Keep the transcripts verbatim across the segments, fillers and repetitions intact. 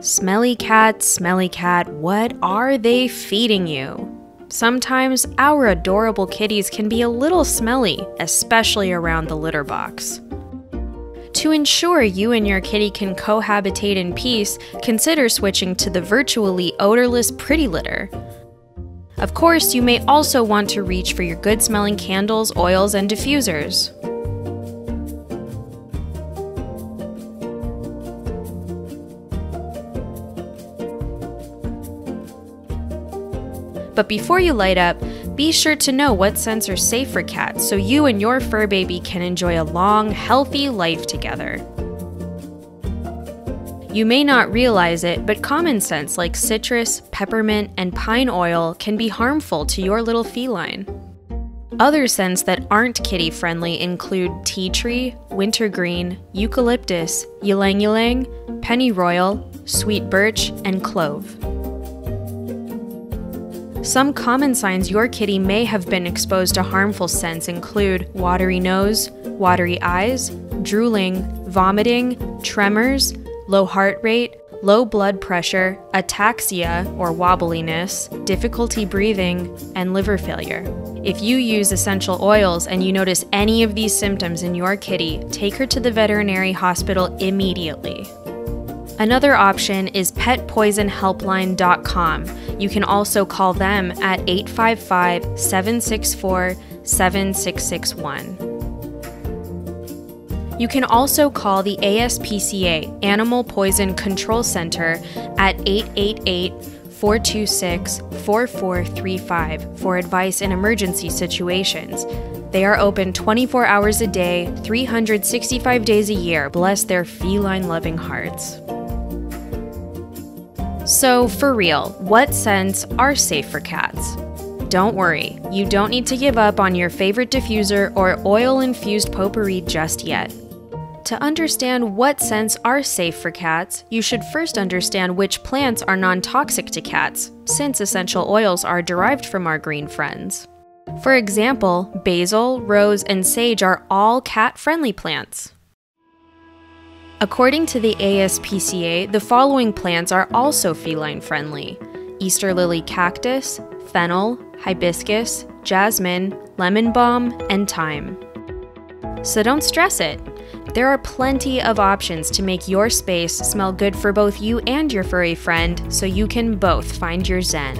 Smelly cat, smelly cat, what are they feeding you? Sometimes our adorable kitties can be a little smelly, especially around the litter box. To ensure you and your kitty can cohabitate in peace, consider switching to the virtually odorless Pretty Litter. Of course, you may also want to reach for your good-smelling candles, oils, and diffusers. But before you light up, be sure to know what scents are safe for cats so you and your fur baby can enjoy a long, healthy life together. You may not realize it, but common scents like citrus, peppermint, and pine oil can be harmful to your little feline. Other scents that aren't kitty-friendly include tea tree, wintergreen, eucalyptus, ylang-ylang, pennyroyal, sweet birch, and clove. Some common signs your kitty may have been exposed to harmful scents include watery nose, watery eyes, drooling, vomiting, tremors, low heart rate, low blood pressure, ataxia or wobbliness, difficulty breathing, and liver failure. If you use essential oils and you notice any of these symptoms in your kitty, take her to the veterinary hospital immediately. Another option is Pet Poison Helpline dot com. You can also call them at eight five five, seven six four, seven six six one. You can also call the A S P C A, Animal Poison Control Center, at eight eight eight, four two six, four four three five for advice in emergency situations. They are open twenty-four hours a day, three hundred sixty-five days a year. Bless their feline-loving hearts. So for real, what scents are safe for cats? Don't worry, you don't need to give up on your favorite diffuser or oil-infused potpourri just yet. To understand what scents are safe for cats, you should first understand which plants are non-toxic to cats, since essential oils are derived from our green friends. For example, basil, rose, and sage are all cat-friendly plants. According to the A S P C A, the following plants are also feline-friendly: Easter lily cactus, fennel, hibiscus, jasmine, lemon balm, and thyme. So don't stress it. There are plenty of options to make your space smell good for both you and your furry friend, so you can both find your zen.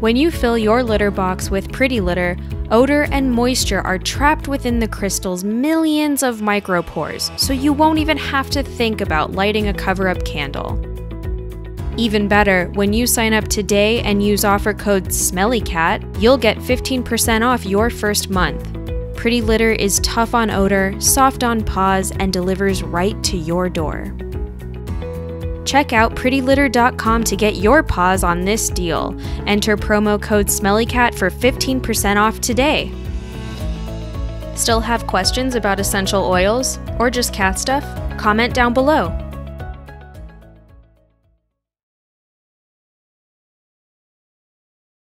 When you fill your litter box with Pretty Litter, odor and moisture are trapped within the crystal's millions of micropores, so you won't even have to think about lighting a cover-up candle. Even better, when you sign up today and use offer code SMELLYCAT, you'll get fifteen percent off your first month. Pretty Litter is tough on odor, soft on paws, and delivers right to your door. Check out pretty litter dot com to get your paws on this deal. Enter promo code SMELLYCAT for fifteen percent off today. Still have questions about essential oils or just cat stuff? Comment down below.